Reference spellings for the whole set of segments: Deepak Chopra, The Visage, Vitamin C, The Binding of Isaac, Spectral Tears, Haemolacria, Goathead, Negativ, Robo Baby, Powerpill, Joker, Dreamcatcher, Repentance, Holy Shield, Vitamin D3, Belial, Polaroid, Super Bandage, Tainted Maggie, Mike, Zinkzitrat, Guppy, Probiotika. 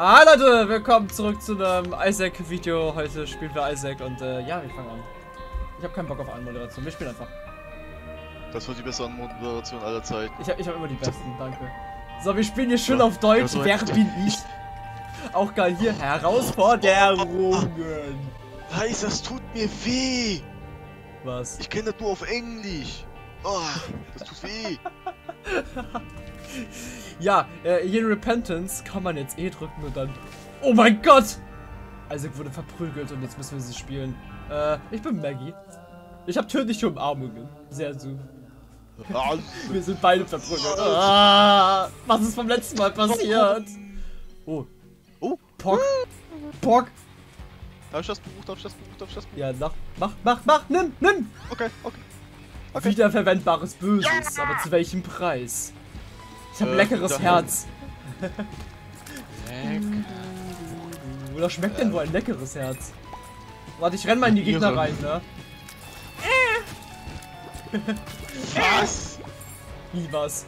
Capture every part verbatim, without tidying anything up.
Ah Leute, willkommen zurück zu einem Isaac-Video. Heute spielen wir Isaac und äh, ja, wir fangen an. Ich habe keinen Bock auf Anmoderation, wir spielen einfach. Das wird die beste Anmoderation aller Zeiten. Ich habe ich hab immer die besten, danke. So, wir spielen hier schön ja, auf Deutsch, ja, so wer bin ich? Auch geil hier, Herausforderungen. Heiß, das tut mir weh. Was? Ich kenne das nur auf Englisch. Oh, das tut weh. Ja, äh, hier in Repentance kann man jetzt E drücken und dann... Oh mein Gott! Isaac wurde verprügelt und jetzt müssen wir sie spielen. Äh, ich bin Maggie. Ich habe tödliche Umarmungen. Sehr süß. Wir sind beide verprügelt. Ah, was ist vom letzten Mal passiert? Oh. Oh. Pock. Pock. Darf ich das Buch? Darf ich das Buch? Darf ich das Buch? Ja, mach, mach, mach, mach. Nimm, nimm. Okay, okay. okay. Wiederverwendbares Böses, ja. Aber zu welchem Preis? Ich hab äh, leckeres Herz. Lecker. Oder schmeckt denn wohl ein leckeres Herz? Warte, ich renn mal in die Gegner rein, ne? Was? Wie was?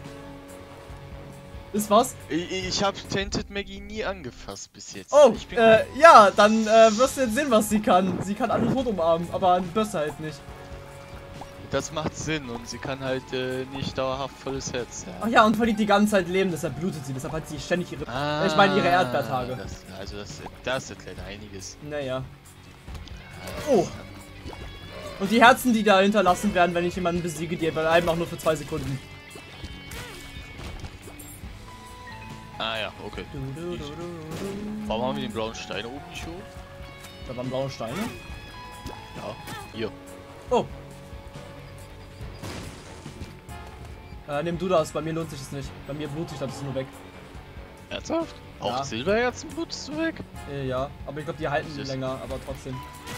Ist was? Ich, ich hab Tainted Maggie nie angefasst bis jetzt. Oh, ich bin äh, ja, dann äh, wirst du jetzt sehen, was sie kann. Sie kann alle tot umarmen, aber an Böse halt nicht. Das macht Sinn und sie kann halt äh, nicht dauerhaft volles Herz. Ja. Ach ja, und verliert die ganze Zeit Leben, deshalb blutet sie, deshalb hat sie ständig ihre... Ah, ich meine ihre Erdbeertage. Das, also das, das erklärt einiges. Naja. Oh! Und die Herzen, die da hinterlassen werden, wenn ich jemanden besiege, die bleiben auch nur für zwei Sekunden. Ah ja, okay. Du, du, du, du, du. Warum haben wir den blauen Stein oben nicht hoch? Da waren blaue Steine? Ja, hier. Oh! Äh, nimm du das, bei mir lohnt sich das nicht. Bei mir blutet ich, dann bist du nur weg. Ernsthaft? Ja. Auch Silberherzen blutest du weg? Äh, ja, aber ich glaube, die halten das länger, aber trotzdem.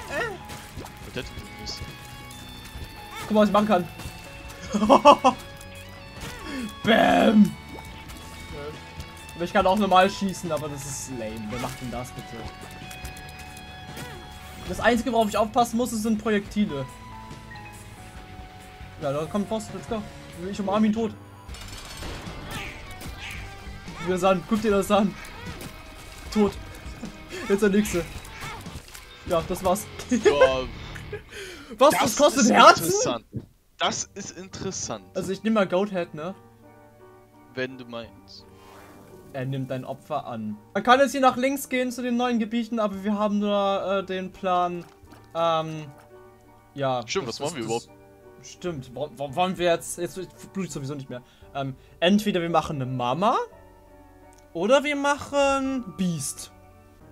Äh. Guck mal, was ich machen kann. Bam! Äh. Ich kann auch normal schießen, aber das ist lame. Wer macht denn das bitte? Das einzige, worauf ich aufpassen muss, sind Projektile. Ja, da kommt Boss, let's go. Ich umarme ihn tot. Guck dir das an. Guck dir das an. Tot. Jetzt der nächste. Ja, das war's. Ja, was? Das, das kostet Herzen? Interessant. Das ist interessant. Also ich nehme mal Goathead, ne? Wenn du meinst. Er nimmt dein Opfer an. Man kann jetzt hier nach links gehen zu den neuen Gebieten, aber wir haben nur äh, den Plan. Ähm. Ja. Stimmt, was machen wir überhaupt? Stimmt, warum wollen wir jetzt, jetzt blutet sowieso nicht mehr. Ähm, entweder wir machen eine Mama oder wir machen Beast.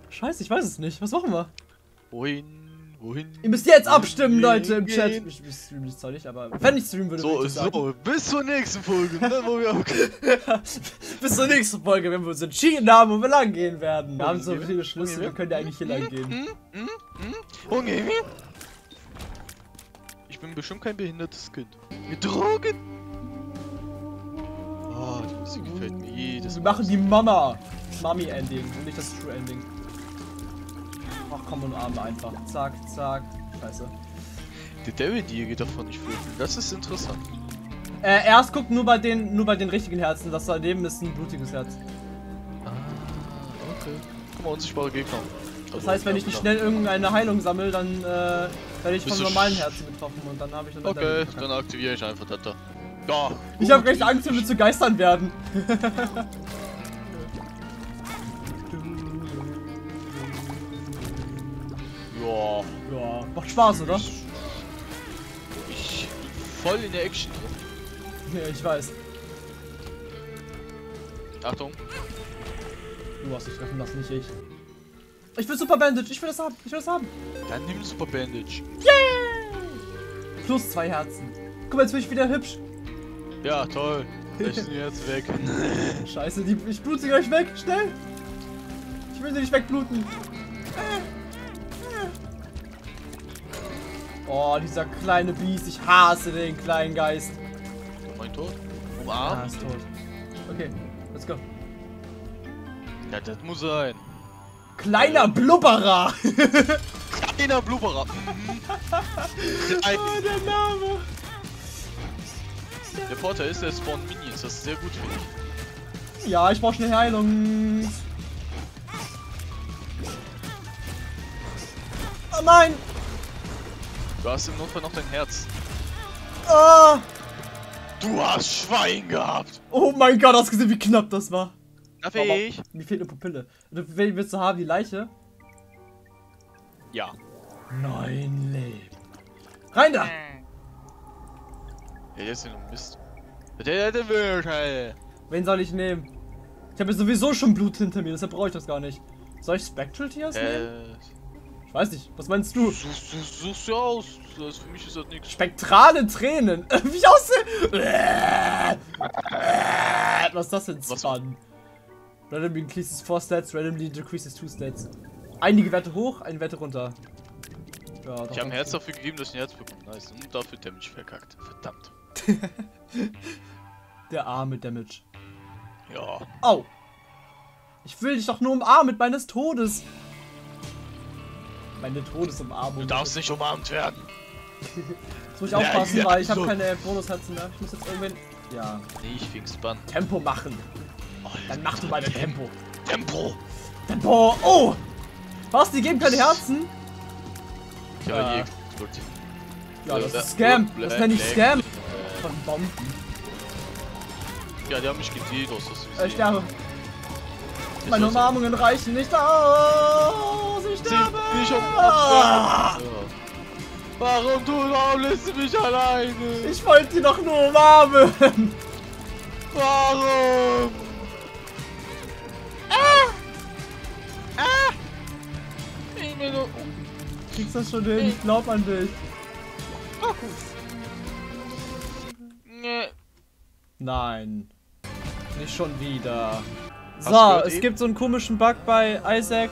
Scheiße, ich weiß es nicht. Was machen wir? Wohin, wohin? Ihr müsst jetzt abstimmen, Leute, im Chat. Ich, ich stream nicht zwar nicht, aber wenn ich streamen würde, würde ich sagen. So, bis zur nächsten Folge. Dann wollen wir auch bis zur nächsten Folge, wenn wir uns entschieden haben, wo wir lang gehen werden. Wir haben so viele Schlüssel, wir können ja eigentlich hier lang gehen. Okay. Ich bin bestimmt kein behindertes Kind. Gedrogen! Oh, die Musik gefällt mir jedes Mal. Wir machen die Mama! Mami-Ending und nicht das True-Ending. Ach komm, und Arme einfach. Zack, zack. Scheiße. Der Devil Deal geht davon nicht flöten. Das ist interessant. Äh, erst guckt nur bei den nur bei den richtigen Herzen. Das daneben ist ein blutiges Herz. Ah, okay. Guck mal, unsichtbare Gegner. Das heißt, wenn ich nicht schnell irgendeine Heilung sammle, dann äh, werde ich vom normalen Herzen getroffen und dann habe ich... Okay, dann aktiviere ich einfach das da. Ja, ich habe recht Angst, wenn wir zu Geistern werden. Ja. Ja. Macht Spaß, oder? Ich bin voll in der Action drin. Ja, ich weiß. Achtung. Du hast dich treffen lassen, nicht ich. Ich will Super Bandage, ich will das haben, ich will das haben. Dann nimm Super Bandage. Yeah! Plus zwei Herzen. Guck mal, jetzt bin ich wieder hübsch. Ja, toll. Ich bin jetzt weg. Scheiße, die, ich blute sie gleich weg. Schnell! Ich will sie nicht wegbluten. Oh, dieser kleine Biest. Ich hasse den kleinen Geist. Mein Tod? Umarm. Ah, ist tot. Okay, let's go. Ja, das muss sein. Kleiner Blubberer! Kleiner Blubberer! Oh, der Name! Der Vorteil ist, der spawnt Minions, das ist sehr gut für mich. Ja, ich brauche schnell Heilung. Oh nein! Du hast im Notfall noch dein Herz. Ah! Du hast Schwein gehabt! Oh mein Gott, hast du gesehen, wie knapp das war? Darf ich? Mir fehlt eine Pupille. Willst du haben, die Leiche? Ja. Nein, Leben. Rein da! Ja, jetzt ist ein Mist. Wen soll ich nehmen? Ich habe jetzt sowieso schon Blut hinter mir, deshalb brauche ich das gar nicht. Soll ich Spectral Tears äh, nehmen? Ich weiß nicht, was meinst du? Suchst du aus, für mich ist das nichts. Spektrale Tränen! Wie aussehen? Was ist das denn? Span. Randomly increases four stats, randomly decreases two stats. Einige Werte hoch, eine Werte runter. Ja, ich habe ein Herz dafür gegeben, dass ich ein Herz bekomme. Nice. Und dafür Damage verkackt. Verdammt. Der arme Damage. Ja. Au! Ich will dich doch nur umarmen mit meines Todes. Meine Todesumarmung. Du darfst nicht umarmt werden. Jetzt muss ich aufpassen, ja, weil ich habe so keine Bonusherzen mehr. Ich muss jetzt irgendwann... Ja. Nee, ich fing's an. Tempo machen. Oh, dann mach du mal dein Tempo. Tempo. Tempo. Oh! Was? Die geben keine Herzen? Ja, ja. Gut. Ja, das ist Scam. Das nenne ich Scam. Von Bomben. Ja, die haben mich gedealt, das ist wie ich sterbe. Meine Umarmungen reichen nicht aus. Ich sterbe. Sie, ich ah. Warum du, warum lässt du mich alleine? Ich wollte die doch nur umarmen. Warum? Ah. Ah. Ich bin so... Du kriegst das schon hin, ich glaub an dich. Oh. Nee. Nein. Nicht schon wieder. Hast so, es eben? Gibt so einen komischen Bug bei Isaac.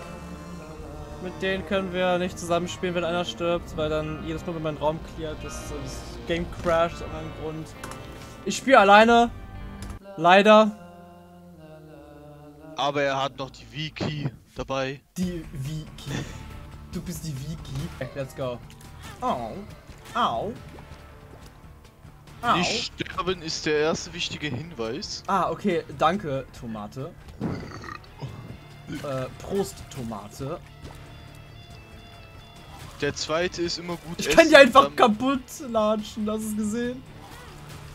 Mit denen können wir nicht zusammenspielen, wenn einer stirbt, weil dann jedes Mal, wenn man einen Raum cleart, das, das Game crasht aus irgendeinem Grund. Ich spiele alleine. Leider. Aber er hat noch die Wiki dabei. Die Wiki. Du bist die Wiki. Let's go. Au. Au. Au. Nicht sterben ist der erste wichtige Hinweis. Ah, okay. Danke, Tomate. Äh, Prost, Tomate. Der zweite ist immer gut. Ich essen, kann die einfach kaputt latschen. Hast du es gesehen?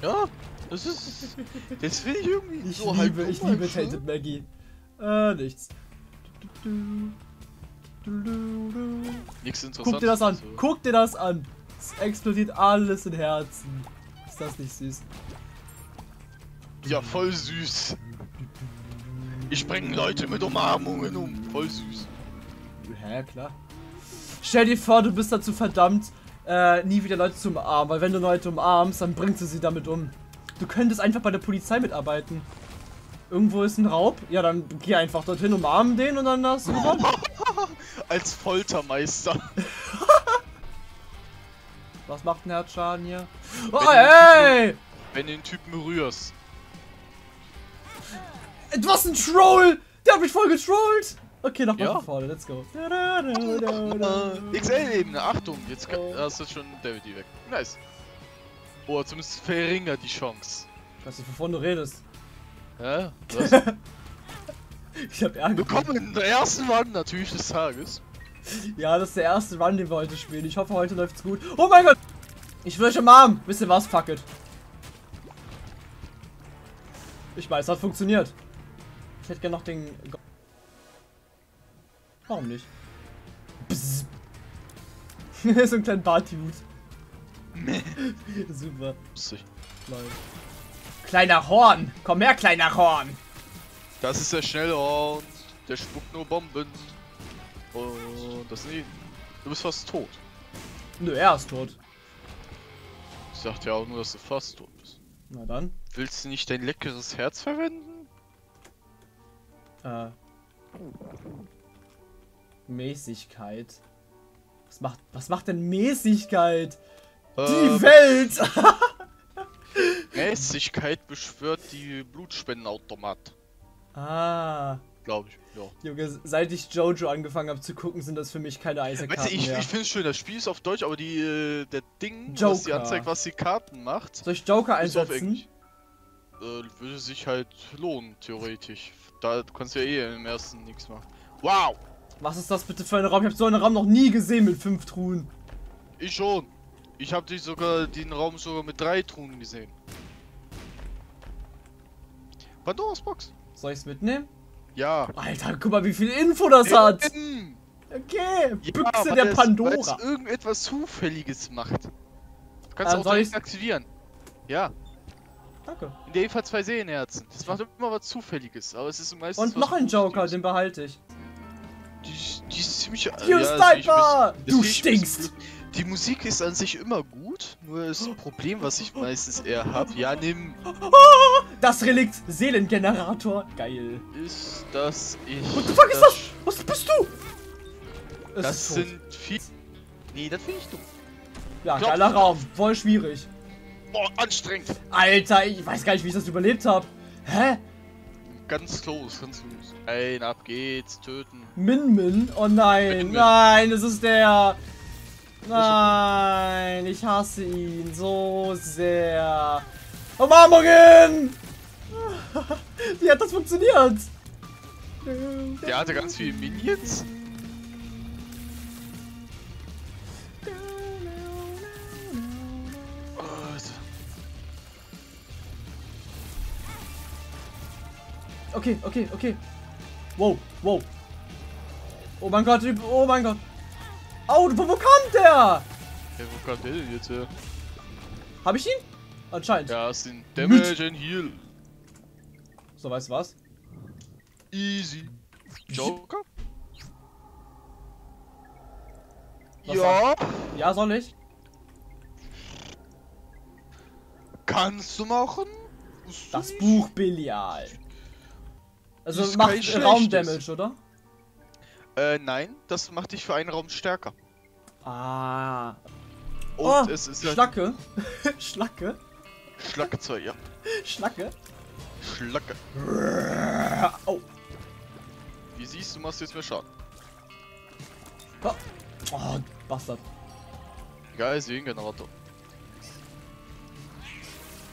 Ja, das ist... Das will ich irgendwie ich so liebe, halb Ich liebe Tainted Maggie. Äh, nichts. Du, du, du. Nichts Interessantes. Guck dir das an, guck dir das an. Es explodiert alles in Herzen. Ist das nicht süß? Ja, voll süß. Ich bringe Leute mit Umarmungen um. Voll süß. Ja, klar. Stell dir vor, du bist dazu verdammt, äh, nie wieder Leute zu umarmen. Weil wenn du Leute umarmst, dann bringst du sie damit um. Du könntest einfach bei der Polizei mitarbeiten. Irgendwo ist ein Raub. Ja, dann geh einfach dorthin, umarmen den und dann hast du gewonnen. Als Foltermeister. Was macht ein Herzschaden hier? Oh, wenn ey! Den Typen, wenn du den Typen rührst. Was ein Troll! Der hat mich voll getrollt! Okay, nochmal ja. Von vorne, let's go. X L-Ebene, Achtung, jetzt kann, oh. Hast du schon David weg. Nice. Oh, zumindest verringert die Chance. Ich weiß nicht, wovon du redest. Hä? Was? Ich hab Ärger. Willkommen in der ersten Run natürlich des Tages. Ja, das ist der erste Run, den wir heute spielen. Ich hoffe, heute läuft's gut. Oh mein Gott! Ich will euch umarmen. Wisst ihr was? Fuck it. Ich weiß, hat funktioniert. Ich hätte gerne noch den... Go Warum nicht? So ein kleiner Bartdude. Super. Nein. Kleiner Horn! Komm her, kleiner Horn! Das ist der schnelle Horn. Der spuckt nur Bomben. Und das nie. Du bist fast tot. Nö, nee, er ist tot. Ich sagte ja auch nur, dass du fast tot bist. Na dann. Willst du nicht dein leckeres Herz verwenden? Äh. Mäßigkeit. Was macht, was macht denn Mäßigkeit? Äh, Die Welt! Mäßigkeit beschwört die Blutspendenautomat. Ah. Glaube ich, ja. Junge, seit ich Jojo angefangen habe zu gucken, sind das für mich keine Isaac-Karten ich, mehr. Ich finde es schön, das Spiel ist auf Deutsch, aber die, äh, der Ding, Joker. Was die anzeigt, was die Karten macht. Soll ich Joker einsetzen? Auf äh, würde sich halt lohnen, theoretisch. Da kannst du ja eh im ersten nichts machen. Wow! Was ist das bitte für ein Raum? Ich habe so einen Raum noch nie gesehen mit fünf Truhen. Ich schon. Ich habe dich sogar den Raum sogar mit drei Truhen gesehen. Pandora's Box. Soll ich es mitnehmen? Ja. Alter, guck mal, wie viel Info das In hat. Okay. Ja, Büchse der Pandora. Ist, irgendetwas Zufälliges macht. Du kannst ähm, auch direkt aktivieren. Ja. Danke. In der Eva zwei Seelenherzen. Das macht immer was Zufälliges, aber es ist meistens. Und noch ein Joker, den behalte ich. Die, die ist ziemlich. Die ja, Sniper! Du stinkst! Die Musik ist an sich immer gut, nur ist ein Problem, was ich meistens eher habe. Ja, nimm. Das Relikt Seelengenerator. Geil. Ist das ich. What the fuck ist das? Was bist du? Das ist sind viel. Nee, das finde ich dumm. Ja, Glaub geiler Raum. Voll schwierig. Boah, anstrengend. Alter, ich weiß gar nicht, wie ich das überlebt habe. Hä? Ganz los, ganz los. Ein, ab geht's, töten. Min Min? Oh nein, Min -min. Nein, es ist der. Nein, ich hasse ihn so sehr. Umarmungen! Wie hat das funktioniert? Der hatte ganz viele Minions. Okay, okay, okay. Wow, wow. Oh mein Gott, oh mein Gott. Au, oh, wo, wo kam der? Ja, wo kam der denn jetzt her? Hab ich ihn? Anscheinend. Ja, es sind Damage Müt. and Heal. So, weißt du was? Easy. Joker? Was ja. Soll? Ja, soll ich? Kannst du machen? Das Buch Belial. Also macht Raumdamage, oder? Äh, nein, das macht dich für einen Raum stärker. Ah. Und oh, es ist Schlacke. Halt Schlacke. Schlacke zwei, ja. Schlacke. Schlacke. Oh. Wie siehst du, machst jetzt mehr Schaden. Oh, oh Bastard. Geil, Seelengenerator.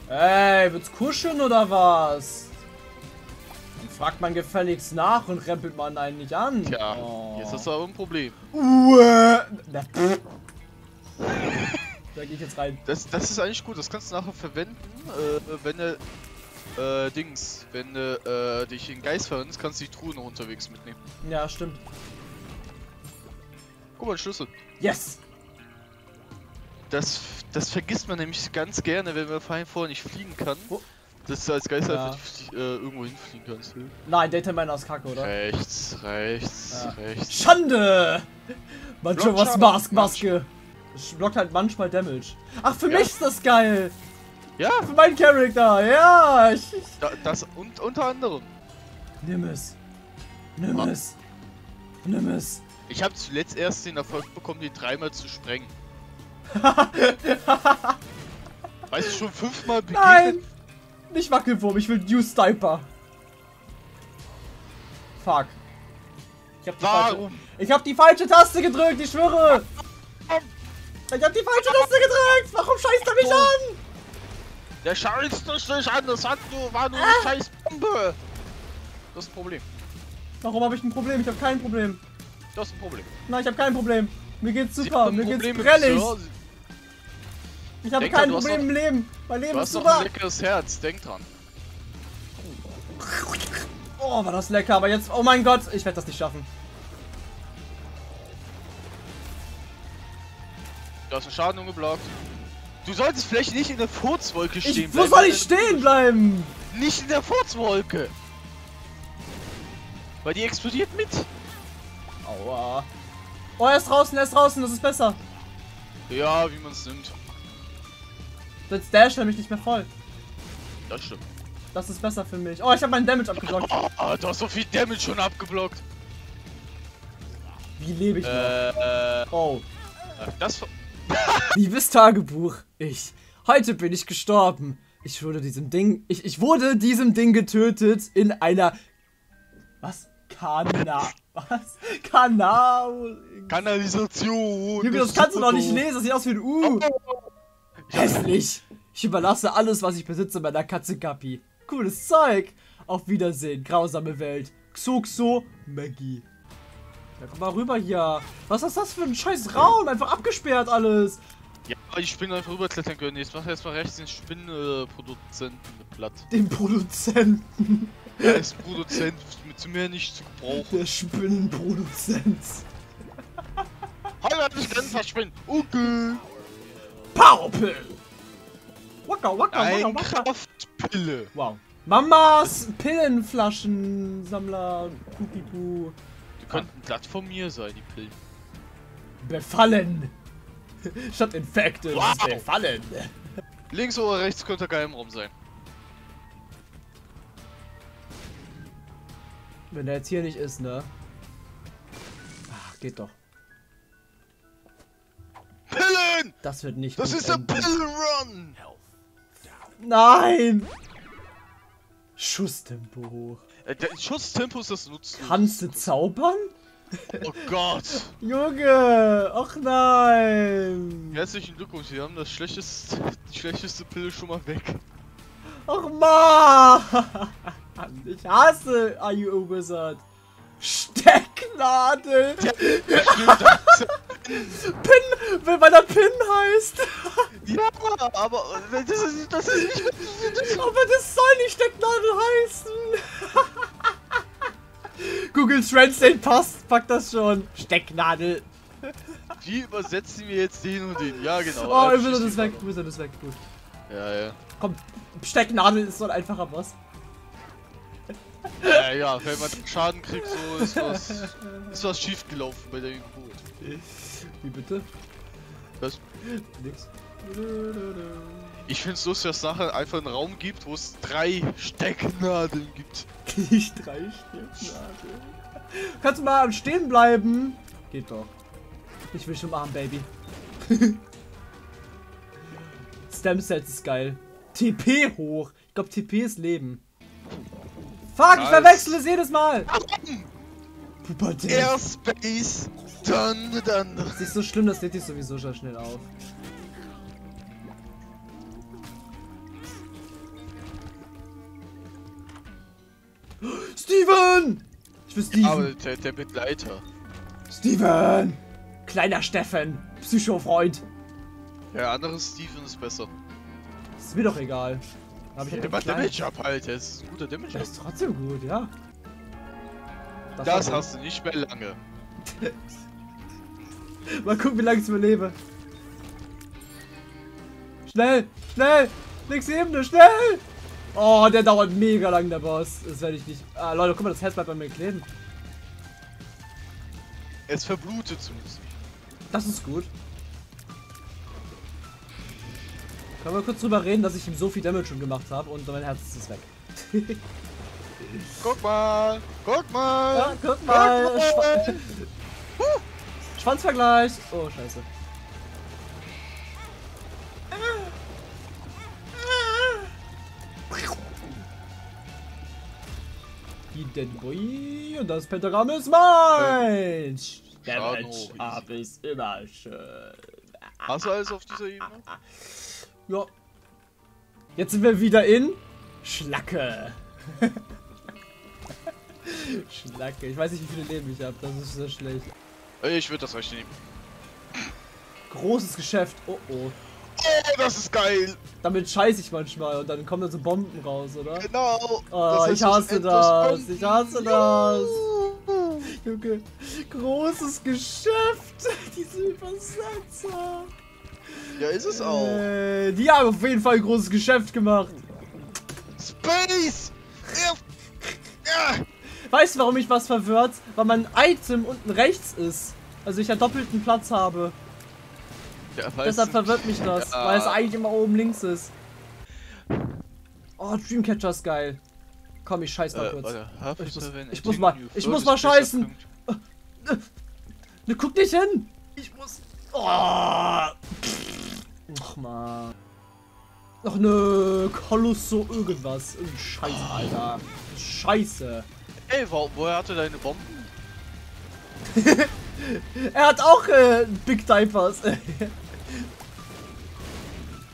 Ey, wird's kuscheln oder was? Fragt man gefälligst nach und rempelt man einen nicht an. Tja, oh. Jetzt hast du aber ein Problem. Uah. Na, da geh ich jetzt rein. Das, das ist eigentlich gut, das kannst du nachher verwenden, äh, wenn du äh, Dings, wenn du äh, dich in Geist verwendest, kannst du die Truhe noch unterwegs mitnehmen. Ja, stimmt. Guck mal, Schlüssel. Yes! Das, das vergisst man nämlich ganz gerne, wenn man vorher nicht fliegen kann. Oh. Dass du als Geist ja. einfach äh, irgendwo hinfliegen kannst. Ne? Nein, Data Miner ist kacke, oder? Rechts, rechts, ja. rechts. Schande! Manchmal was Mask, Maske. Es blockt halt manchmal Damage. Ach, für ja. mich ist das geil! Ja! Für meinen Charakter, ja! Ich, ich. Da, das und unter anderem. Nimm es. Nimm ah. es. Nimm es. Ich habe zuletzt erst den Erfolg bekommen, die dreimal zu sprengen. Weißt du, schon fünfmal begegnet? Nein. Nicht Wackelwurm, ich will New Sniper. Fuck. Ich hab, die Warum? ich hab die falsche Taste gedrückt, ich schwöre. Ich hab die falsche Taste gedrückt. Warum scheißt er mich an? Der scheißt dich nicht an, das hat nur, war nur eine ah. scheiß Bombe. Das ist ein Problem. Warum habe ich ein Problem? Ich habe kein Problem. Das ist ein Problem. Nein, ich habe kein Problem. Mir geht's super, mir Problem geht's prellig. Ich habe kein Problem im Leben. Mein Leben ist super. Du hast doch ein leckeres Herz, denk dran. Oh, war das lecker, aber jetzt. Oh mein Gott, ich werde das nicht schaffen. Du hast einen Schaden umgeblockt. Du solltest vielleicht nicht in der Furzwolke stehen bleiben. Wo soll ich stehen bleiben? Nicht in der Furzwolke. Weil die explodiert mit. Aua. Oh, er ist draußen, er ist draußen, das ist besser. Ja, wie man es nimmt. Jetzt dasht er mich nicht mehr voll. Das stimmt. Das ist besser für mich. Oh, ich habe meinen Damage abgeblockt. Oh, du hast so viel Damage schon abgeblockt. Wie lebe ich äh, noch? Oh. Das Liebes Tagebuch, ich. Heute bin ich gestorben. Ich wurde diesem Ding. Ich, ich wurde diesem Ding getötet in einer. Was? Kana. Was? Kanal. Kanalisation. Junge, das kannst du doch nicht lesen. Das sieht aus wie ein U. Hässlich! Ich überlasse alles, was ich besitze, meiner Katze Guppy. Cooles Zeug! Auf Wiedersehen, grausame Welt. Xoxo Maggie. Ja, komm mal rüber hier. Was ist das für ein scheiß Raum? Einfach abgesperrt alles. Ja, die Spinnen einfach rüberklettern können. Jetzt mach erstmal rechts den Spinnenproduzenten platt. Den Produzenten? Er ist Produzent, mit zu mehr nicht zu gebrauchen. Der Spinnenproduzent. Hallo, ich kann verspinnen. Okay. Powerpill. Waka, waka, waka, waka. Kraftpille. Wow. Mamas Pillenflaschensammler. Kupipu. Die könnten glatt von mir sein, die Pillen. Befallen. Statt infected. Wow. Befallen. Links oder rechts könnte Geheimraum sein. Wenn der jetzt hier nicht ist, ne? Ach, geht doch. Pillen! Das wird nicht. Das ist der Pillen-Run! Nein! Schusstempo hoch. Äh, der Schusstempo ist das Nutzen. Kannst du zaubern? Oh Gott! Junge! Och nein! Herzlichen Glückwunsch, wir haben das schlechteste, die schlechteste Pille schon mal weg. Och man! Ich hasse Are You a Wizard? Stecknadel! Ja, Pin, weil der Pin heißt! Ja, aber das ist, das ist nicht. Das aber das soll nicht Stecknadel heißen! Google Translate passt, pack das schon! Stecknadel! Wie übersetzen wir jetzt den und den? Ja, genau. Oh, ja, Wizard ist weg, Wizard ist weg, gut. Ja, ja. Komm, Stecknadel ist so ein einfacher Boss. Ja, ja, wenn man Schaden kriegt, so ist was, ist was schief gelaufen bei der Geburt. Wie bitte? Was? Nix. Ich find's lustig, dass es nachher einfach einen Raum gibt, wo es drei Stecknadeln gibt. Nicht drei Stecknadeln? Kannst du mal am Stehen bleiben? Geht doch. Ich will schon mal am Baby. Stem-Sets ist geil. T P hoch. Ich glaube, T P ist Leben. Fuck, ich verwechsel es jedes Mal! Pubertät. Airspace, dann, dann. Das ist nicht so schlimm, das lädt dich sowieso schon schnell auf. Steven! Ich will Steven! Aber der, der Begleiter. Steven! Kleiner Steffen, Psycho-Freund. Der andere Steven ist besser. Ist mir doch egal. Hab ich ja, der macht Damage ab, halt, der ist ein guter Damage. Der ist trotzdem gut, ja. Das, das hast du nicht mehr lange. Mal gucken, wie lange ich überlebe. Schnell, schnell, nächste Ebene, schnell! Oh, der dauert mega lang, der Boss. Das werde ich nicht. Ah, Leute, guck mal, das Herz bleibt bei mir kleben. Es verblutet zumindest. Das ist gut. Können wir kurz drüber reden, dass ich ihm so viel Damage schon gemacht habe und mein Herz ist weg. Guck mal! Guck mal! Ja, guck mal! Guck mal. Schwa huh. Schwanzvergleich! Oh, scheiße. Die Dead Boy und das Pentagramm ist mein! Ja. Damage hab ich immer schön. Hast du alles auf dieser Ebene? Ja. Jetzt sind wir wieder in Schlacke. Schlacke. Ich weiß nicht, wie viele Leben ich habe. Das ist so schlecht. Ich würde das recht nehmen. Großes Geschäft. Oh oh. Oh, das ist geil. Damit scheiße ich manchmal und dann kommen da so Bomben raus, oder? Genau. Oh, ich hasse das. Ich hasse das. Junge. Großes Geschäft. Diese Übersetzer. Ja, ist es auch. Äh, die haben auf jeden Fall ein großes Geschäft gemacht. Space! Weißt du, warum mich was verwirrt? Weil mein Item unten rechts ist. Also ich ja doppelten Platz habe. Ja, deshalb verwirrt mich das, ja. Weil es eigentlich immer oben links ist. Oh, Dreamcatcher ist geil. Komm, ich scheiß mal äh, kurz. Äh, ich, muss, ich muss mal, ich muss mal scheißen. Ne, guck nicht hin. Ich muss... Oh. Ach man. Ach ne, Kolosso irgendwas. Scheiße, Alter. Scheiße. Ey, wo, woher hatte deine Bomben? Er hat auch äh, Big Diapers.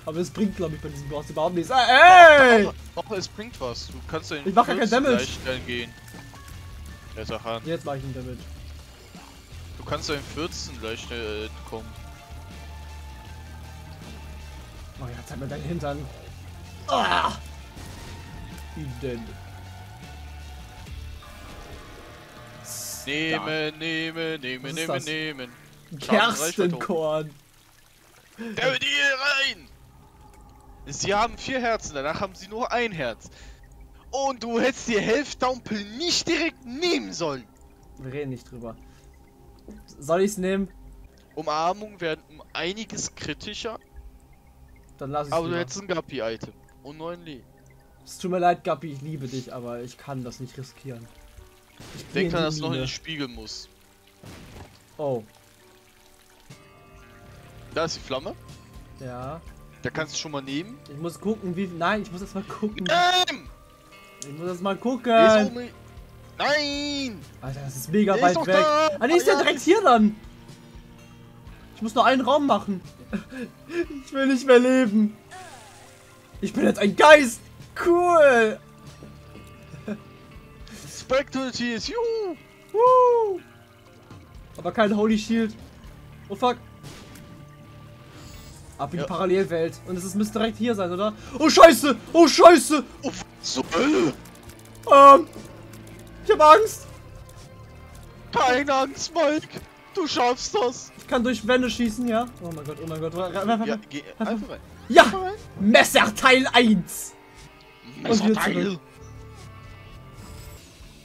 Aber es bringt, glaube ich, bei diesem Boss überhaupt nichts. Ey! Doch, doch, doch, es bringt was. Du kannst den. Ich mach ja kein Damage. Gehen. Jetzt mach ich einen Damage. kannst doch in vierzehn gleich schnell äh, kommen. Oh ja, zeig mir deinen Hintern. Ah! Nehmen, nehmen, nehmen, nehmen, nehmen. Gerstenkorn. Der wird hier rein! Sie haben vier Herzen, danach haben sie nur ein Herz. Und du hättest die Helftampel nicht direkt nehmen sollen. Wir reden nicht drüber. Soll ich's nehmen? Umarmungen werden um einiges kritischer. Dann lass ich's. Aber lieber. Du hättest ein Guppy-Item und neuen Lee. Es tut mir leid, Guppy, ich liebe dich, aber ich kann das nicht riskieren. Ich denke dran, dass du noch in den Spiegel muss. Oh. Da ist die Flamme. Ja. Da kannst du schon mal nehmen. Ich muss gucken, wie. Nein, ich muss erst mal gucken. Ähm! Ich muss erst mal gucken. Um... Nein! Alter, das ist mega der weit ist weg. Da. Ah, nee, ist ja direkt hier dann. Ich muss nur einen Raum machen. Ich will nicht mehr leben. Ich bin jetzt ein Geist. Cool. Spectral Tears, juhu. Woo. Aber kein Holy Shield. Oh fuck. Ab in ja. die Parallelwelt. Und es müsste direkt hier sein, oder? Oh Scheiße! Oh Scheiße! Oh so Hölle! Ähm. Ich hab Angst! Keine Angst, Mike! Du schaffst das! Ich kann durch Wände schießen, ja? Oh mein Gott, oh mein Gott. Ja, geh einfach rein. Ja! Messer Teil eins! Messer Teil!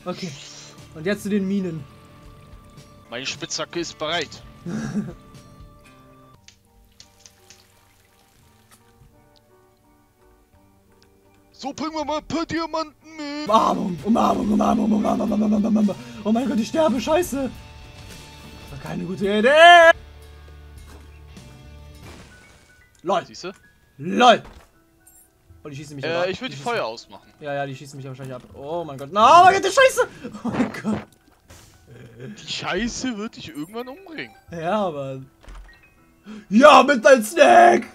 Okay. Und jetzt zu den Minen. Meine Spitzhacke ist bereit. So, bringen wir mal ein paar Diamanten mit! Umarmung, Umarmung, Umarmung, Umarmung, Umarmung, Umarmung. Oh mein Gott, ich sterbe, scheiße! Das war keine gute Idee! LOL! Siehste? LOL! Oh, die schießen mich ab. Äh, ich würde die, die Feuer ausmachen. Ja, ja, die schießen mich wahrscheinlich ab. Oh mein Gott. Oh mein Gott, die Scheiße! Oh mein Gott. Die Scheiße wird dich irgendwann umbringen. Ja, Mann. Ja, mit deinem Snack!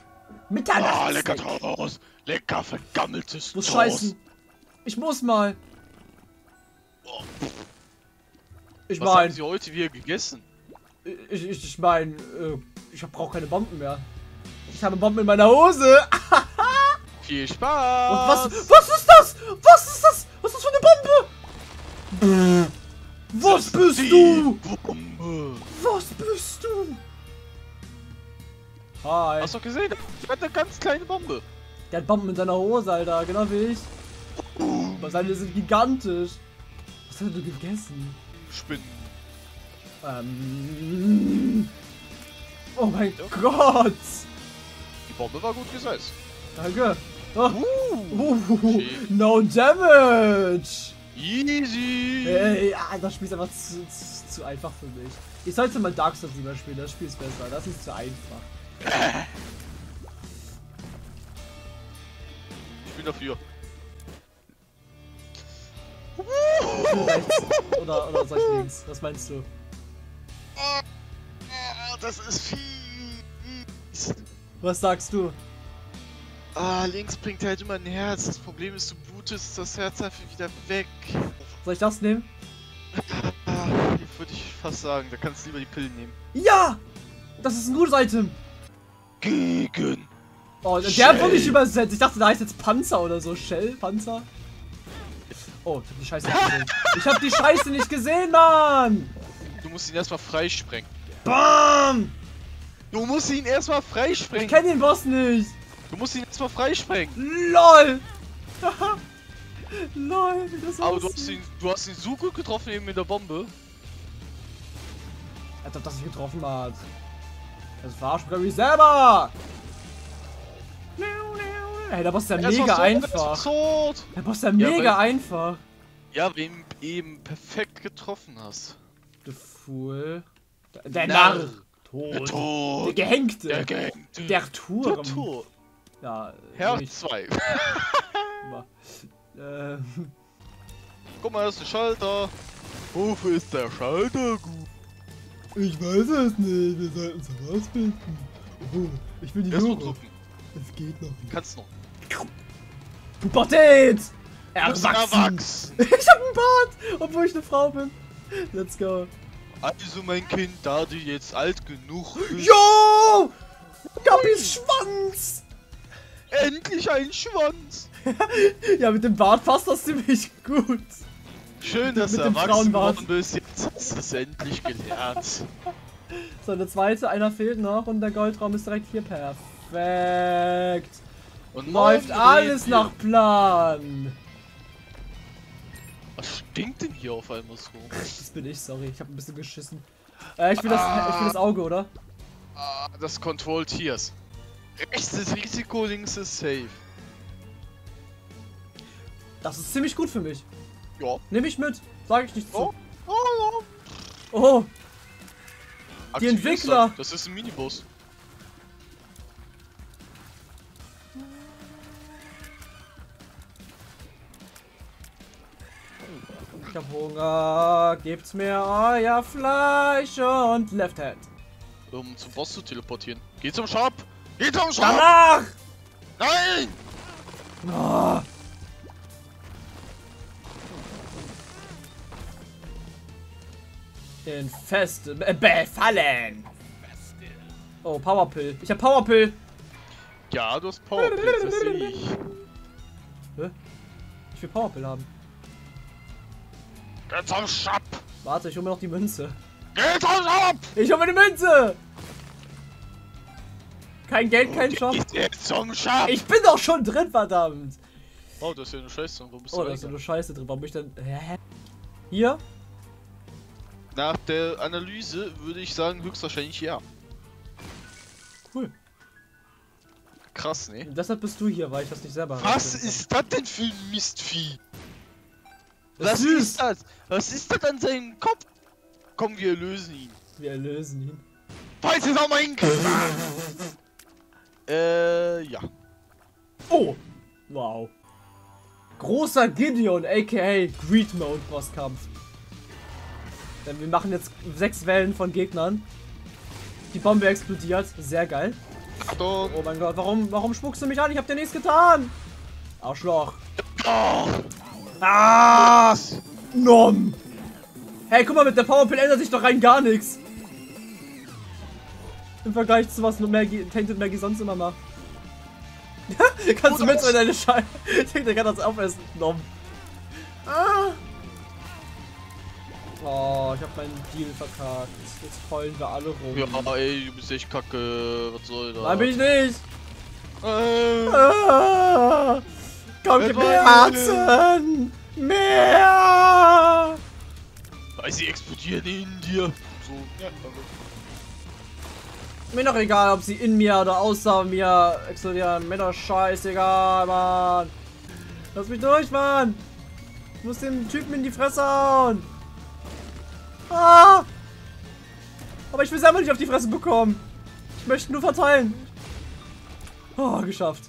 Mit deinem Snack! Ah, lecker Toast! Lecker vergammeltes Toast! Ich muss scheißen! Ich muss mal! Oh. Ich meine... Was haben Sie heute wieder gegessen? Ich, ich, ich meine... Ich brauche keine Bomben mehr. Ich habe Bomben in meiner Hose! Viel Spaß! Und was, was ist das? Was ist das? Was ist das für eine Bombe? Was das bist du? Bombe. Was bist du? Hi. Hast du gesehen? Ich hatte eine ganz kleine Bombe. Der hat Bomben in seiner Hose, Alter. Genau wie ich. Aber seine sind gigantisch. Was hast du gegessen? Spinnen. Ähm. Oh mein ja. Gott. Die Bombe war gut gesetzt. Danke. Oh. Uh, uh, no damage! Easy! Ey, ja, das Spiel ist einfach zu, zu, zu einfach für mich. Ich sollte mal Dark Souls lieber spielen, das Spiel ist besser, das ist zu einfach. Ich bin dafür. Rechts oder, oder soll ich links? Was meinst du? Das ist fies. Was sagst du? Ah, links bringt halt immer ein Herz. Das Problem ist, du bootest das Herz einfach wieder weg. Soll ich das nehmen? Ah, würde ich fast sagen. Da kannst du lieber die Pillen nehmen. Ja! Das ist ein gutes Item. Gegen. Oh, der hat wirklich übersetzt. Ich dachte, da heißt jetzt Panzer oder so. Shell? Panzer? Oh, ich hab die Scheiße nicht gesehen. Ich hab die Scheiße nicht gesehen, Mann! Du musst ihn erstmal freisprengen. Bam! Du musst ihn erstmal freisprengen. Ich kenn den Boss nicht. Du musst ihn jetzt mal freisprengen. LOL! LOL, das Aber du hast, ihn, du hast ihn so gut getroffen eben mit der Bombe. Als ob das nicht getroffen hat. Das verarscht mich selber! Hey, der Boss ist ja das mega so, einfach. Der Boss ist ja mega ja, weil, einfach. Ja, weil ihn eben perfekt getroffen hast. Der Fool. Der Narr. Narr. Tod. Der Tod. Der Gehängte. Der Gehängte. Der Turm. Der Turm. Ja, Herz zwei. ähm. Guck mal, das ist der Schalter. Wofür ist der Schalter gut? Ich weiß es nicht, wir sollten es herausfinden. Oh, ich will die Lore drücken. Es geht noch nicht. Kannst noch. Pubertät! Erwachsen! Erwachsen. Ich hab einen Bart, obwohl ich eine Frau bin. Let's go. Also mein Kind, da du jetzt alt genug bist... Jo! Guppys Schwanz! Endlich ein Schwanz! Ja, mit dem Bart passt das ziemlich gut. Schön, dass du erwachsen worden bist, jetzt hast du es endlich gelernt. So, eine zweite, einer fehlt noch und der Goldraum ist direkt hier, perfekt. Und läuft alles nach Plan. Was stinkt denn hier auf einmal so? Das bin ich, sorry, ich habe ein bisschen geschissen. Äh, ich will das, ah, ich will das Auge, oder? Ah, das Control Tears. Rechts ist Risiko, links ist Safe. Das ist ziemlich gut für mich. Ja. Nehme ich mit, sage ich nichts oh. zu. Oh, oh, oh. Die Entwickler! Das ist ein Miniboss. Ich hab Hunger, gebt's mir euer Fleisch und Left Hand. Um zum Boss zu teleportieren. Geh zum Shop! Geh zum Shop! Danach! Nein! Oh. In fest äh, befallen. Oh, Powerpill. Ich hab Powerpill. Ja, du hast Powerpill, das sehe ich. Hä? Ich will Powerpill haben. Geh zum Shop! Warte, ich hol mir noch die Münze. Geh zum Shop! Ich hol mir die Münze! Kein Geld, kein Shop. Geh zum Shop! Ich bin doch schon drin, verdammt! Oh, da ist ja eine Scheiße drin. Wo bist du? Oh, da ist ja eine Scheiße drin. Warum bin ich denn... Hä? Hier? Nach der Analyse würde ich sagen, höchstwahrscheinlich ja. Cool. Krass, ne? Deshalb bist du hier, weil ich das nicht selber... Was ist das denn für ein Mistvieh? Das Was süß. ist das? Was ist das an seinem Kopf? Komm, wir erlösen ihn. Wir erlösen ihn. Weiß es auch mein Kopf! Äh, ja. Oh! Wow. Großer Gideon, a k a. Greed Mode Bosskampf. Wir machen jetzt sechs Wellen von Gegnern. Die Bombe explodiert. Sehr geil. Achtung. Oh mein Gott, warum, warum spuckst du mich an? Ich hab dir nichts getan. Arschloch. Oh. Ah. Nom. Hey, guck mal, mit der Powerpill ändert sich doch rein gar nichts. Im Vergleich zu was nur Maggie, Tainted Maggie sonst immer macht. Kannst du mit in deine Scheiße. Ich denke, der kann das aufessen. Nom. Ah. Oh, ich hab meinen Deal verkackt. Jetzt heulen wir alle rum. Ja, ey, du bist echt kacke. Was soll das? Nein, bin ich nicht! Ähm. Ah. Komm, gib mir Herzen! Mehr! Weil sie explodieren in dir. So, ja, danke. Mir doch egal, ob sie in mir oder außer mir explodieren. Mir doch scheißegal, Mann. Lass mich durch, Mann! Ich muss den Typen in die Fresse hauen! Ah! Aber ich will selber nicht auf die Fresse bekommen. Ich möchte nur verteilen. Oh, geschafft.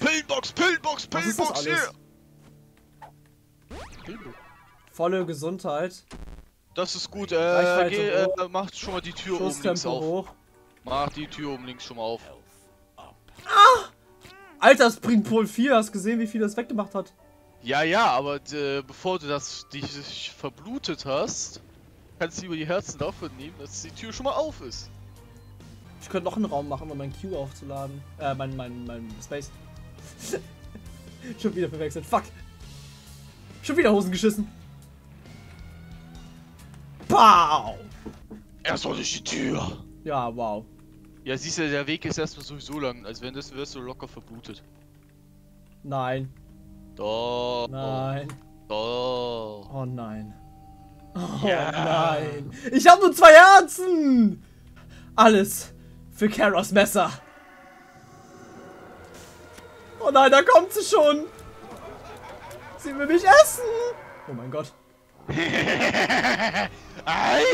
Pillbox, Pillbox, Pillbox hier. Volle Gesundheit. Das ist gut. Äh, geh, äh, macht schon mal die Tür oben links auf. Hoch. Mach die Tür oben links schon mal auf. Ah! Alter, Springpol vier. Hast gesehen, wie viel das weggemacht hat? Ja, ja, aber äh, bevor du das dich verblutet hast, kannst du über die Herzen dafür nehmen, dass die Tür schon mal auf ist. Ich könnte noch einen Raum machen, um mein Q aufzuladen. Äh, mein, mein, mein Space. Schon wieder verwechselt. Fuck. Schon wieder Hosen geschissen. Pow! Erst durch die Tür. Ja, wow. Ja, siehst du, der Weg ist erstmal sowieso lang. Also wenn das wärst du locker verblutet. Nein. Doch. Nein. Doch. Oh nein. Oh yeah. Nein! Ich habe nur zwei Herzen! Alles für Karas Messer! Oh nein, da kommt sie schon! Sie will mich essen! Oh mein Gott!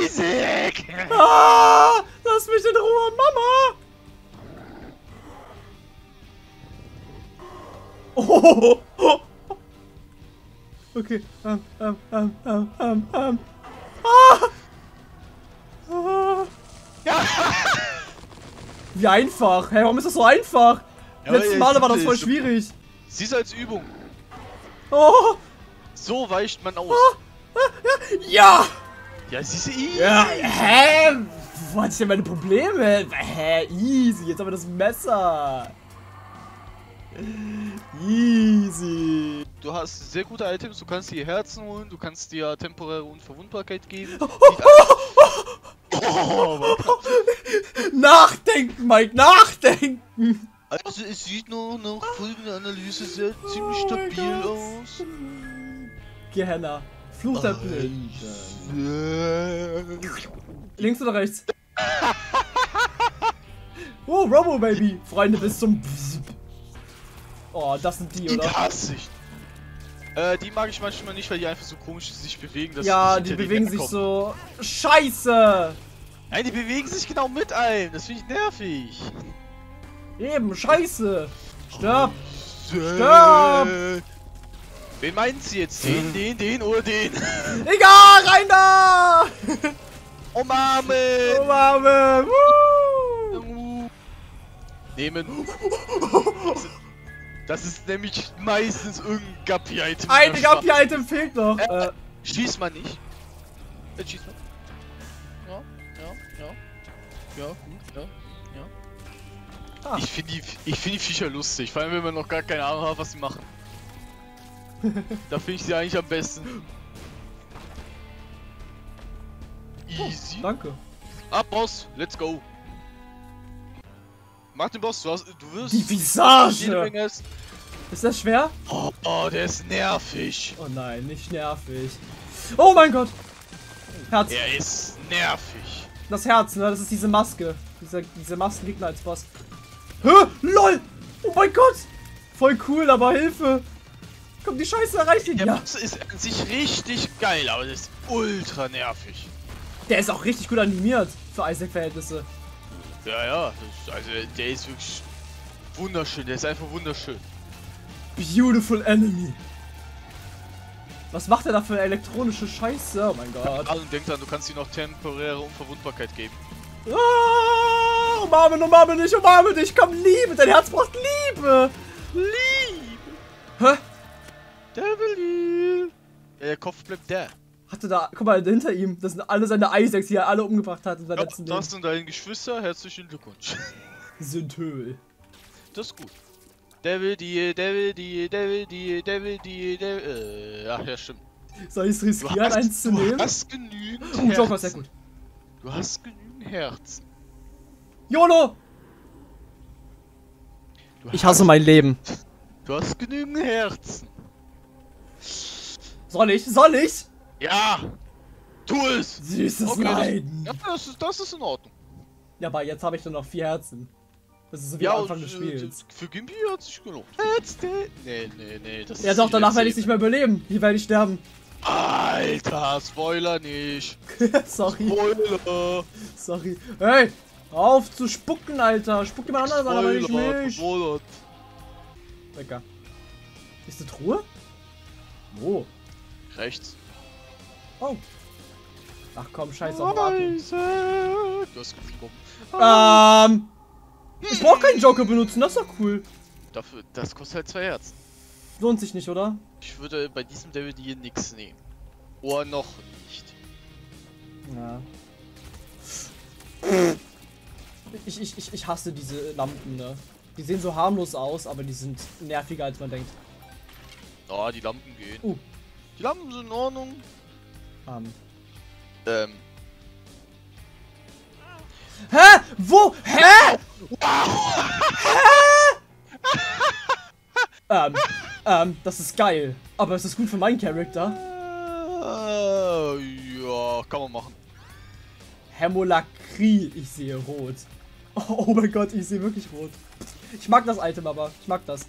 Isaac! Ah, lass mich in Ruhe, Mama! Oh! Oh. Okay, ähm, ähm, ähm, ähm, ähm, ähm. Ah! Ah! Ja! Wie einfach! Hey, warum ist das so einfach? Ja, letzten Mal war das voll schwierig. Sie ist als Übung. Oh! So weicht man aus. Ah! Ah! Ja! Ja, es ist easy. Ja, hä? Wo hatte ich denn meine Probleme? Hä? Easy. Jetzt haben wir das Messer. Easy. Du hast sehr gute Items. Du kannst dir Herzen holen. Du kannst dir temporäre Unverwundbarkeit geben. Oh, oh, oh, oh. Nachdenken, Mike. Nachdenken. Also, es sieht nur nach folgender Analyse sehr ziemlich stabil oh aus. Gehenna. Fluch der Blind. Links oder rechts? Oh, Robo Baby! Freunde bis zum. Oh, das sind die, oder? Die hasse ich. Äh, die mag ich manchmal nicht, weil die einfach so komisch sich bewegen. Dass ja, die bewegen sich so. Scheiße! Nein, die bewegen sich genau mit einem. Das finde ich nervig. Eben, Scheiße! Stirb! Stirb! Wen meint sie jetzt? Den, den, den oder den? Egal, rein da! Umarmen! Umarmen! Woo! Nehmen. Das ist nämlich meistens irgendein Guppy-Item. Ein Guppy-Item fehlt noch. Äh, äh. Schieß mal nicht. Äh, schieß mal. Ja, ja, ja. Ja, gut, ja. ja. Ah. Ich finde die, ich find die Viecher lustig, vor allem wenn man noch gar keine Ahnung hat, was sie machen. Da finde ich sie eigentlich am besten. Easy. Oh, danke. Ab, Boss. Let's go. Mach den Boss. Du, hast, du wirst... Die Visage. Ist das schwer? Oh, oh, der ist nervig. Oh nein, nicht nervig. Oh mein Gott. Herz. Er ist nervig. Das Herz, ne? Das ist diese Maske. Diese, diese Masken liegt als Boss. Hä? LOL. Oh mein Gott. Voll cool, aber Hilfe. Komm, die Scheiße erreicht ihn. Der ja. Boss ist an sich richtig geil, aber das ist ultra nervig. Der ist auch richtig gut animiert für Isaac-Verhältnisse. Ja, ja, das, also der ist wirklich wunderschön, der ist einfach wunderschön. Beautiful Enemy. Was macht er da für eine elektronische Scheiße? Oh mein Gott. Also denk dran, du kannst ihm noch temporäre Unverwundbarkeit geben. Oh, umarme, umarme dich, umarme dich, komm, Liebe, dein Herz braucht Liebe. Liebe. Hä? Devil. Ja, der Kopf bleibt der. Hatte da, guck mal, hinter ihm, das sind alle seine Isaacs, die er alle umgebracht hat in seinem ja, letzten Leben. Das sind deine Geschwister, herzlichen Glückwunsch. Synthöl. Das ist gut. Devil, die, Devil, die, Devil, die, Devil, die, Devil, äh, ach ja, stimmt. Soll ich es riskieren, hast, eins zu nehmen? Du hast genügend Herzen. Oh, Joker ist sehr gut. Du hast genügend Herzen. YOLO! Du ich hasse mein Leben. Du hast genügend Herzen. Soll ich? Soll ich? Ja! Tu es! Süßes okay, Leiden! Das, ja, das ist, das ist in Ordnung. Ja, aber jetzt habe ich nur noch vier Herzen. Das ist so wie ja, am Anfang und, des Spiels. Für Gimpy hat sich gelohnt. Letzte! Nee, nee, nee. Das ja, ist doch, danach werde ich nicht mehr überleben. Hier werde ich sterben. Alter, Spoiler nicht. Sorry. Spoiler. Sorry. Hey! Auf zu spucken, Alter! Spuck jemand anders an, aber nicht mich! Lecker. Ist eine Truhe? Wo? Rechts. Oh. Ach komm, scheiß auf Warten. Du hast gekommen. Ähm. Ich brauch keinen Joker benutzen, das ist doch cool. Dafür, das kostet halt zwei Herzen. Lohnt sich nicht, oder? Ich würde bei diesem Devil hier nichts nehmen. Oder noch nicht. Ja. Ich, ich, ich, ich hasse diese Lampen, ne? Die sehen so harmlos aus, aber die sind nerviger als man denkt. Oh, die Lampen gehen. Uh. Die Lampen sind in Ordnung. Um. Ähm. Hä? Wo? Hä? Hä? ähm, ähm, das ist geil. Aber ist das gut für meinen Charakter? Uh, ja, kann man machen. Haemolacria, ich sehe rot. Oh, oh mein Gott, ich sehe wirklich rot. Ich mag das Item aber. Ich mag das.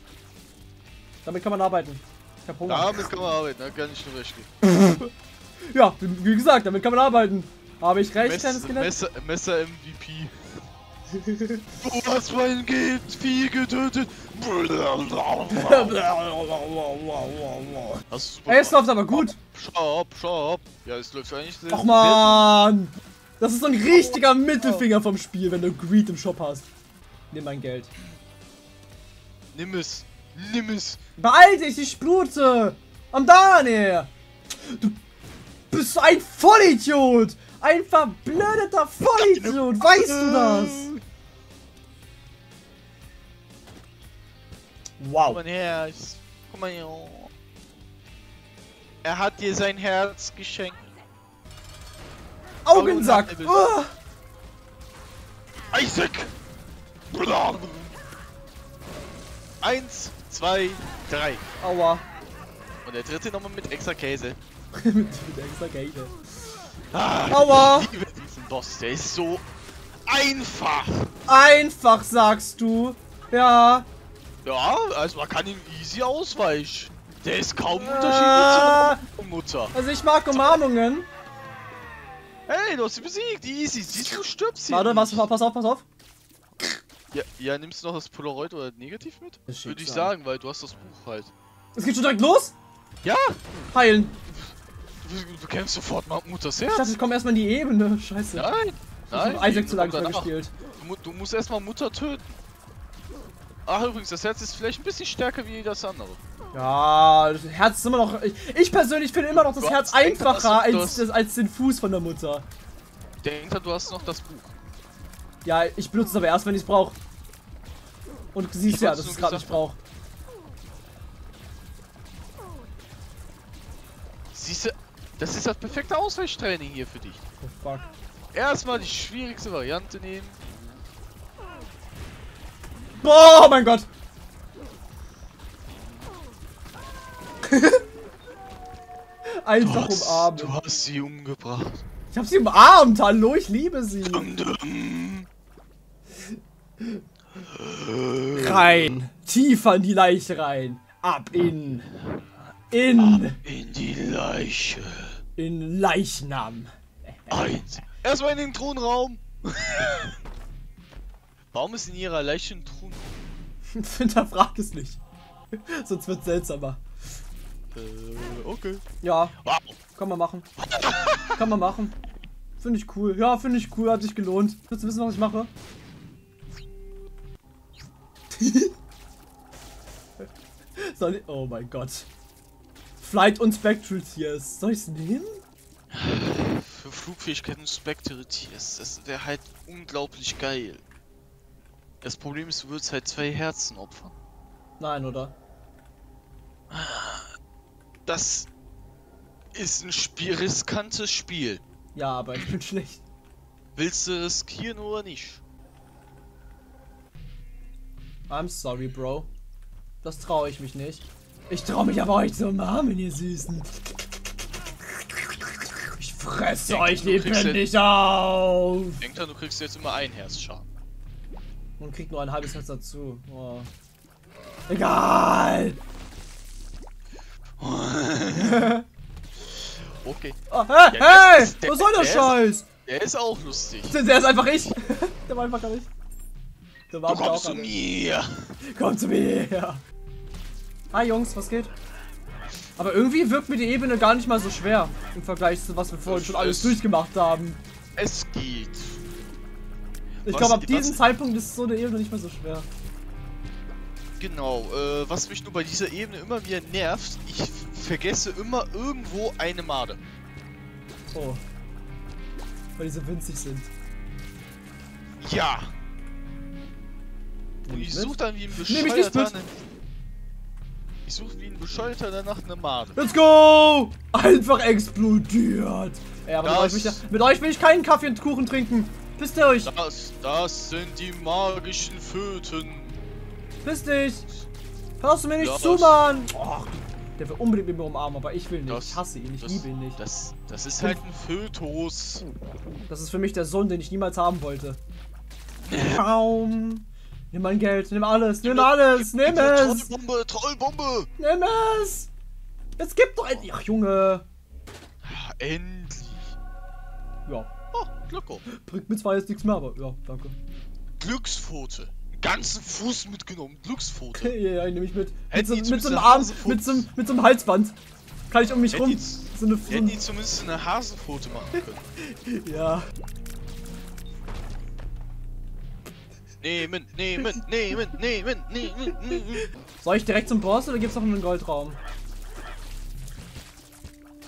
Damit kann man arbeiten. Ich hab Hunger. Damit kann man arbeiten, da kann ich nur recht geben. Ja, wie gesagt, damit kann man arbeiten. Habe ich recht, kleines Skelett? Messer, Messer M V P. Du hast mein Vieh getötet. Ey, es läuft aber gut. Schau, schau. Ja, es läuft eigentlich sehr gut. Ach man. Das ist so ein richtiger Mittelfinger vom Spiel, wenn du Greed im Shop hast. Nimm mein Geld. Nimm es. Nimm es. Beeil dich, ich blute. Am Dane. Du bist du ein Vollidiot! Ein verblödeter Vollidiot! Weißt du das? Wow. Komm mal her, ich, komm mal her. Er hat dir sein Herz geschenkt. Augensack! Oh. Isaac! Bruder! Eins, zwei, drei. Aua. Und der dritte nochmal mit extra Käse. mit, mit extra Käse. Ah, aua! Ich liebe diesen Boss, der ist so einfach! Einfach, sagst du? Ja. Ja, also man kann ihn easy ausweichen. Der ist kaum äh, unterschiedlich zur Mutter. Also ich mag Umarmungen. Hey, du hast sie besiegt, easy. Siehst du, stirbst sie. Warte, was, pass auf, pass auf. Ja, ja, nimmst du noch das Polaroid oder Negativ mit? Würde ich sagen, weil du hast das Buch halt. Es geht schon direkt los? Ja! Heilen! Du bekämpfst sofort mal Mutters Herz. Ich dachte, ich komme erstmal in die Ebene. Scheiße. Nein! Nein! Ich hab Isaac zu langsam gespielt. Du, du musst erstmal Mutter töten. Ach, übrigens, das Herz ist vielleicht ein bisschen stärker wie das andere. Ja, das Herz ist immer noch. Ich, ich persönlich finde immer noch das Herz einfacher als, als den Fuß von der Mutter. Denkt er, du hast noch das Buch. Ja, ich benutze es aber erst, wenn ich es brauche. Und du siehst ja, dass ich es gerade nicht brauche. Siehst du, das ist das perfekte Ausweichtraining hier für dich. Oh fuck. Erstmal die schwierigste Variante nehmen. Boah, oh mein Gott! Einfach du hast, umarmen. Du hast sie umgebracht. Ich hab sie umarmt, hallo, ich liebe sie. Dum, dum. Rein, tiefer in die Leiche rein. Ab in. In. Ab in die Leiche. In Leichnam. Eins. Erstmal in den Thronraum. Warum ist in ihrer Leiche ein Thron? Hinterfrag es nicht. Sonst wird's seltsamer. Äh, okay. Ja. Wow. Kann man machen. Kann man machen. Finde ich cool. Ja, finde ich cool. Hat sich gelohnt. Willst du wissen, was ich mache? Soll ich... Oh mein Gott. Flight und Spectral Tears. Soll ich es nehmen? Für Flugfähigkeit und Spectral Tears. Das wäre halt unglaublich geil. Das Problem ist, du würdest halt zwei Herzen opfern. Nein, oder? Das ist ein Spiel, riskantes Spiel. Ja, aber ich bin schlecht. Willst du riskieren oder nicht? I'm sorry, Bro. Das traue ich mich nicht. Ich traue mich aber euch zu umarmen, ihr Süßen. Ich fresse euch lebendig auf. Denk dran, du kriegst jetzt immer ein Herzschaden. Und kriegt nur ein halbes Herz dazu. Oh. Egal! Okay. Oh, hey, ja, hey! Der, was soll der, der Scheiß? Ist, der ist auch lustig. Der, der ist einfach ich. Der war einfach gar nicht. Der war du kommst auch zu mir. Komm zu mir. Hi Jungs, was geht? Aber irgendwie wirkt mir die Ebene gar nicht mal so schwer. Im Vergleich zu was wir vorhin schon alles durchgemacht haben. Es geht. Ich glaube, ab diesem Zeitpunkt ist so eine Ebene nicht mehr so schwer. Genau, äh, was mich nur bei dieser Ebene immer wieder nervt, ich vergesse immer irgendwo eine Made. Oh. Weil die so winzig sind. Ja. Und ich suche dann wie ein Bescheuerter. Nee, ich suche wie ein Bescheuerter danach eine Made. Let's go! Einfach explodiert! Ey, aber mit euch, will ich, mit euch will ich keinen Kaffee und Kuchen trinken. Pisst ihr euch! Das, das sind die magischen Föten. Piss dich! Hörst du mir nicht ja, zu, Mann! Oh, der will unbedingt mit mir umarmen, aber ich will nicht. Das, ich hasse ihn, ich das, liebe ihn nicht. Das, das ist halt ein Fötus. Das ist für mich der Sohn, den ich niemals haben wollte. Kaum. Nimm mein Geld, nimm alles, nimm alles, nimm es! Trollbombe, Trollbombe! Nimm es! Jetzt gib doch endlich! Ach, Junge! Endlich! Ja. Oh, Glücko. Bringt mir zwar jetzt nichts mehr, aber ja, danke. Glückspfote. Ganzen Fuß mitgenommen, Glücksfoto. Ja, ja, nehme ich mit. Mit so, mit so einem Arm, mit so einem, mit so einem Halsband. Kann ich um mich rum. So eine, hätten die zumindest eine Hasenfoto machen können. Ja. Nehmen, nehmen, nehmen, nehmen, nehmen, nehmen. Soll ich direkt zum Boss oder gibt's noch einen Goldraum?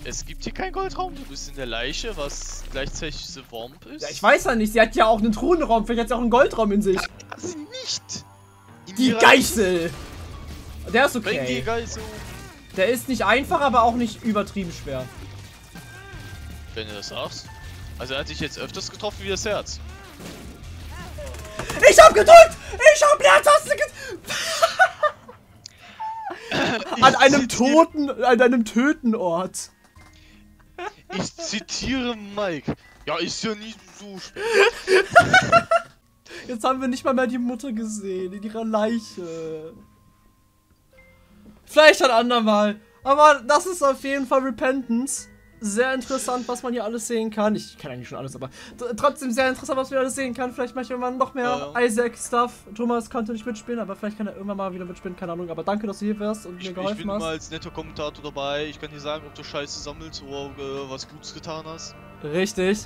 Es gibt hier keinen Goldraum, du bist in der Leiche, was gleichzeitig The Womp ist. Ja, ich weiß ja nicht, sie hat ja auch einen Truhenraum, vielleicht hat sie auch einen Goldraum in sich. Hat sie nicht! In die Geißel! Der ist okay. Bring die Geißel. Der ist nicht einfach, aber auch nicht übertrieben schwer. Wenn du das sagst. Also er hat dich jetzt öfters getroffen wie das Herz. Ich hab gedrückt! Ich hab Leertaste gedrückt! An einem toten, an einem töten Ort. Ich zitiere Mike. Ja, ist ja nicht so schwer. Jetzt haben wir nicht mal mehr die Mutter gesehen, in ihrer Leiche. Vielleicht ein andermal. Aber das ist auf jeden Fall Repentance. Sehr interessant, was man hier alles sehen kann. Ich kann eigentlich schon alles, aber trotzdem sehr interessant, was man hier alles sehen kann. Vielleicht mache ich irgendwann noch mehr ja. Isaac-Stuff. Thomas konnte nicht mitspielen, aber vielleicht kann er irgendwann mal wieder mitspielen. Keine Ahnung, aber danke, dass du hier wärst und ich, mir geholfen hast. Ich bin hast. mal als netter Kommentator dabei. Ich kann dir sagen, ob du Scheiße sammelst oder äh, was Gutes getan hast. Richtig.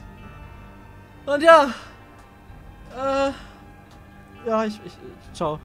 Und ja. Äh. Ja, ich... ich ciao.